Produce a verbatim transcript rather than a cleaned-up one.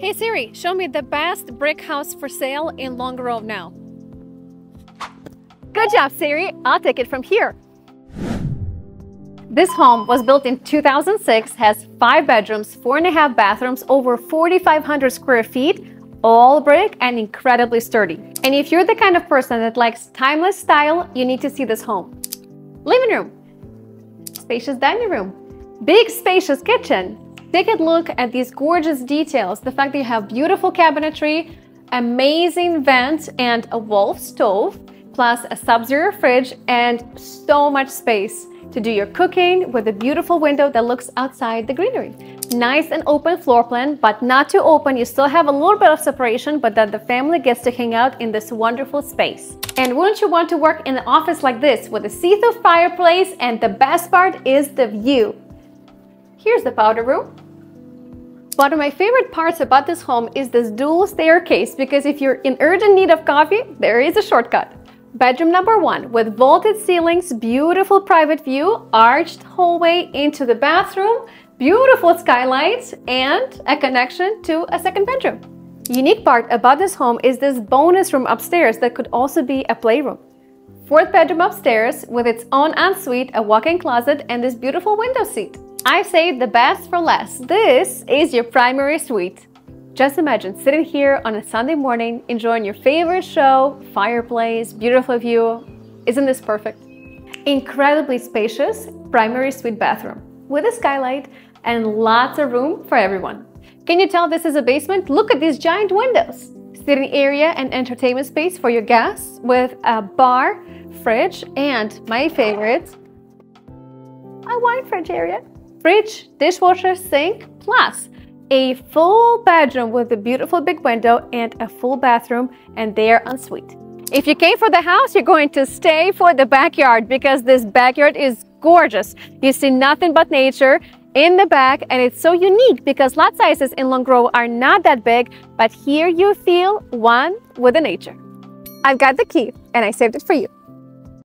Hey Siri, show me the best brick house for sale in Long Grove now. Good job, Siri. I'll take it from here. This home was built in two thousand six, has five bedrooms, four and a half bathrooms, over four thousand five hundred square feet, all brick and incredibly sturdy. And if you're the kind of person that likes timeless style, you need to see this home. Living room, spacious dining room, big spacious kitchen. Take a look at these gorgeous details. The fact that you have beautiful cabinetry, amazing vent and a Wolf stove, plus a Sub-Zero fridge and so much space to do your cooking with a beautiful window that looks outside the greenery. Nice and open floor plan, but not too open. You still have a little bit of separation, but then the family gets to hang out in this wonderful space. And wouldn't you want to work in an office like this with a see-through fireplace? And the best part is the view. Here's the powder room. One of my favorite parts about this home is this dual staircase, because if you're in urgent need of coffee, there is a shortcut. Bedroom number one, with vaulted ceilings, beautiful private view, arched hallway into the bathroom, beautiful skylights, and a connection to a second bedroom. Unique part about this home is this bonus room upstairs that could also be a playroom. Fourth bedroom upstairs with its own ensuite, a walk-in closet, and this beautiful window seat. I saved the best for last. This is your primary suite. Just imagine sitting here on a Sunday morning, enjoying your favorite show, fireplace, beautiful view. Isn't this perfect? Incredibly spacious primary suite bathroom with a skylight and lots of room for everyone. Can you tell this is a basement? Look at these giant windows. Sitting area and entertainment space for your guests with a bar, fridge, and my favorite, a wine fridge area. Fridge, dishwasher, sink, plus a full bedroom with a beautiful big window and a full bathroom, and their ensuite. If you came for the house, you're going to stay for the backyard, because this backyard is gorgeous. You see nothing but nature in the back, and it's so unique because lot sizes in Long Grove are not that big, but here you feel one with the nature. I've got the key and I saved it for you.